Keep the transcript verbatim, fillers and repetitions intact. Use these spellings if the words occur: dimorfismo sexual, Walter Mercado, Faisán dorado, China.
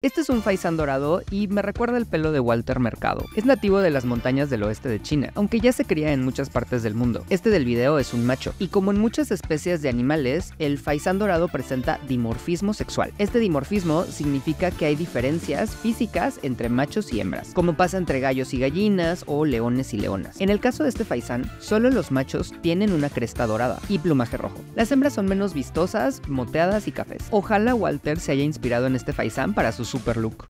Este es un faisán dorado y me recuerda el pelo de Walter Mercado. Es nativo de las montañas del oeste de China, aunque ya se cría en muchas partes del mundo. Este del video es un macho, y como en muchas especies de animales, el faisán dorado presenta dimorfismo sexual. Este dimorfismo significa que hay diferencias físicas entre machos y hembras, como pasa entre gallos y gallinas o leones y leonas. En el caso de este faisán, solo los machos tienen una cresta dorada y plumaje rojo. Las hembras son menos vistosas, moteadas y cafés. Ojalá Walter se haya inspirado en este faisán para sus super look.